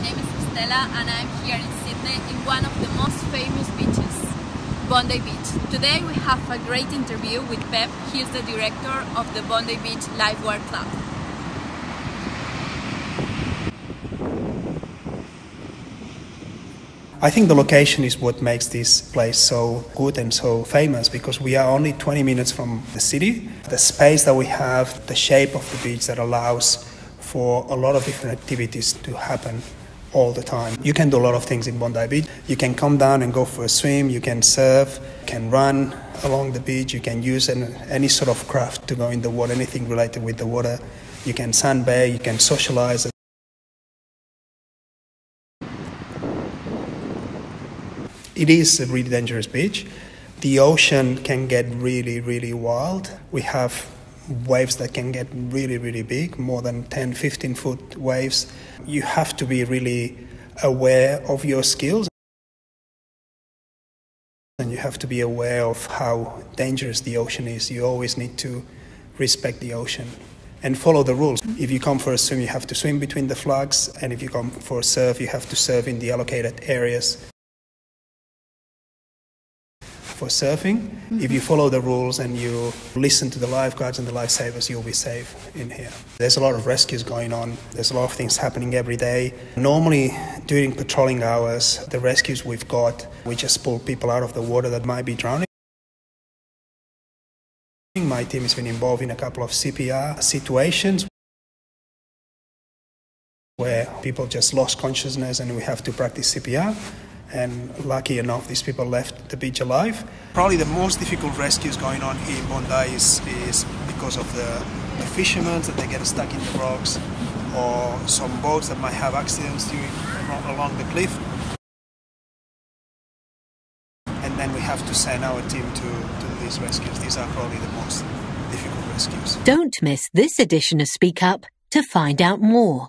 my name is Stella and I'm here in Sydney in one of the most famous beaches, Bondi Beach. Today we have a great interview with Pep. He is the director of the Bondi Beach Lifeguard Club. I think the location is what makes this place so good and so famous, because we are only 20 minutes from the city. The space that we have, the shape of the beach that allows for a lot of different activities to happen all the time. You can do a lot of things in Bondi Beach. You can come down and go for a swim, you can surf, you can run along the beach, you can use any sort of craft to go in the water, anything related with the water. You can sunbathe, you can socialize. It is a really dangerous beach. The ocean can get really, really wild. We have waves that can get really, really big, more than 10, 15-foot waves. You have to be really aware of your skills, and you have to be aware of how dangerous the ocean is. You always need to respect the ocean and follow the rules. If you come for a swim, you have to swim between the flags, and if you come for a surf, you have to surf in the allocated areas. For surfing, if you follow the rules and you listen to the lifeguards and the lifesavers, you'll be safe in here. There's a lot of rescues going on. There's a lot of things happening every day. Normally, during patrolling hours, the rescues we've got, we just pull people out of the water that might be drowning. My team has been involved in a couple of CPR situations where people just lost consciousness and we have to practice CPR. And lucky enough, these people left the beach alive. Probably the most difficult rescues going on here in Bondi is because of the fishermen that they get stuck in the rocks, or some boats that might have accidents along the cliff. And then we have to send our team to these rescues. These are probably the most difficult rescues. Don't miss this edition of Speak Up to find out more.